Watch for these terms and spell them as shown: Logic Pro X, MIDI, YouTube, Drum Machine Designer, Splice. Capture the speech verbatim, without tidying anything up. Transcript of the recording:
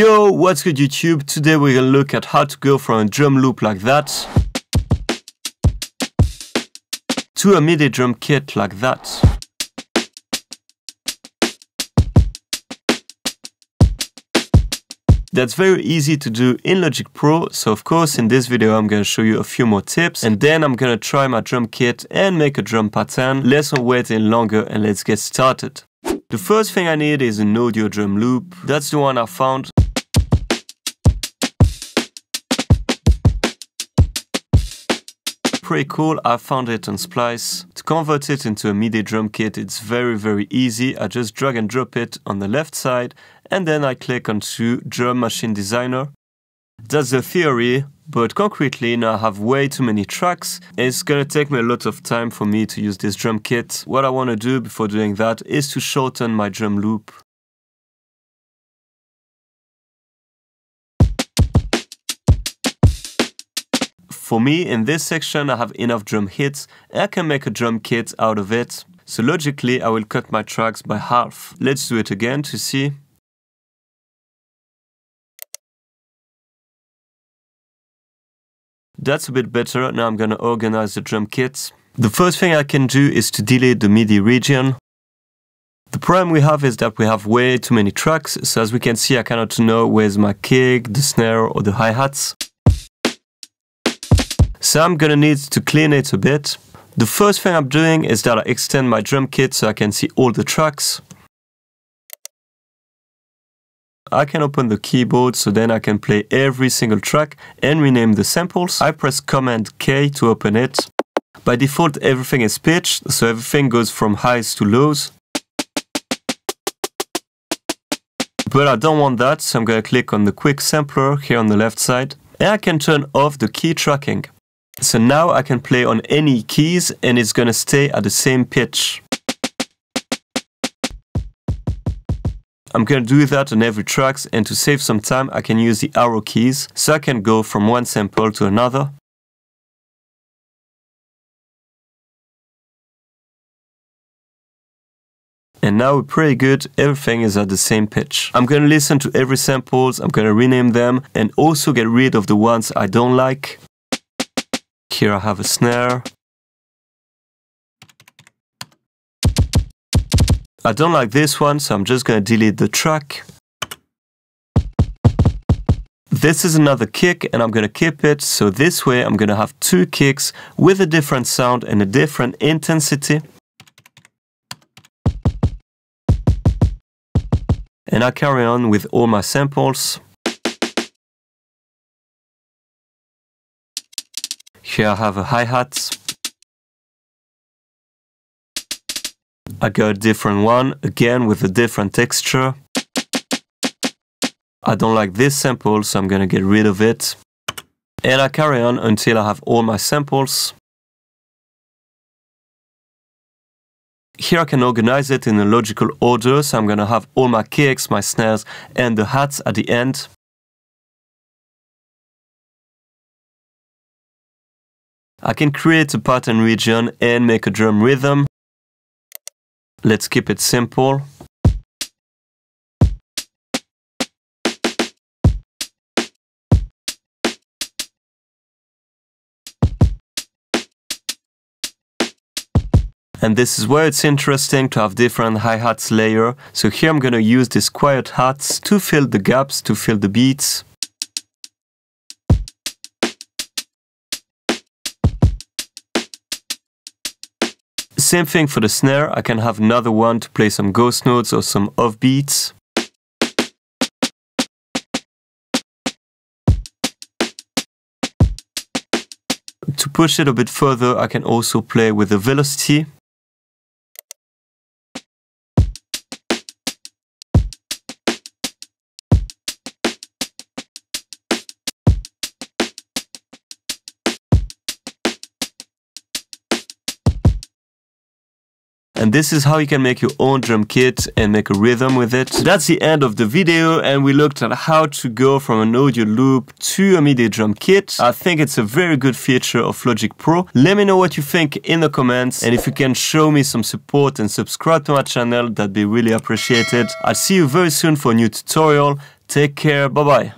Yo, what's good YouTube? Today we're gonna look at how to go from a drum loop like that to a MIDI drum kit like that. That's very easy to do in Logic Pro, so of course in this video I'm gonna show you a few more tips and then I'm gonna try my drum kit and make a drum pattern. Let's not wait any longer and let's get started. The first thing I need is an audio drum loop. That's the one I found. Pretty cool, I found it on Splice. To convert it into a MIDI drum kit, it's very very easy. I just drag and drop it on the left side and then I click onto Drum Machine Designer. That's the theory, but concretely now I have way too many tracks and it's gonna take me a lot of time for me to use this drum kit. What I wanna do before doing that is to shorten my drum loop. For me, in this section I have enough drum hits and I can make a drum kit out of it. So logically I will cut my tracks by half. Let's do it again to see. That's a bit better. Now I'm gonna organize the drum kit. The first thing I can do is to delete the MIDI region. The problem we have is that we have way too many tracks, so as we can see I cannot know where's my kick, the snare or the hi-hats. So I'm gonna need to clean it a bit. The first thing I'm doing is that I extend my drum kit so I can see all the tracks. I can open the keyboard, so then I can play every single track and rename the samples. I press Command K to open it. By default everything is pitched, so everything goes from highs to lows. But I don't want that, so I'm gonna click on the quick sampler here on the left side. And I can turn off the key tracking. So now I can play on any keys and it's gonna stay at the same pitch. I'm gonna do that on every track, and to save some time I can use the arrow keys so I can go from one sample to another. And now we're pretty good, everything is at the same pitch. I'm gonna listen to every samples, I'm gonna rename them and also get rid of the ones I don't like. Here I have a snare. I don't like this one, so I'm just gonna delete the track. This is another kick and I'm gonna keep it, so this way I'm gonna have two kicks with a different sound and a different intensity. And I carry on with all my samples. Here I have a hi-hat. I got a different one, again with a different texture. I don't like this sample, so I'm gonna get rid of it. And I carry on until I have all my samples. Here I can organize it in a logical order, so I'm gonna have all my kicks, my snares and the hats at the end. I can create a pattern region and make a drum rhythm. Let's keep it simple. And this is where it's interesting to have different hi-hats layer. So here I'm gonna use these quiet hats to fill the gaps, to fill the beats. Same thing for the snare, I can have another one to play some ghost notes or some offbeats. To push it a bit further, I can also play with the velocity. And this is how you can make your own drum kit and make a rhythm with it. So that's the end of the video and we looked at how to go from an audio loop to a MIDI drum kit. I think it's a very good feature of Logic Pro. Let me know what you think in the comments and if you can show me some support and subscribe to my channel, that'd be really appreciated. I'll see you very soon for a new tutorial. Take care. Bye-bye.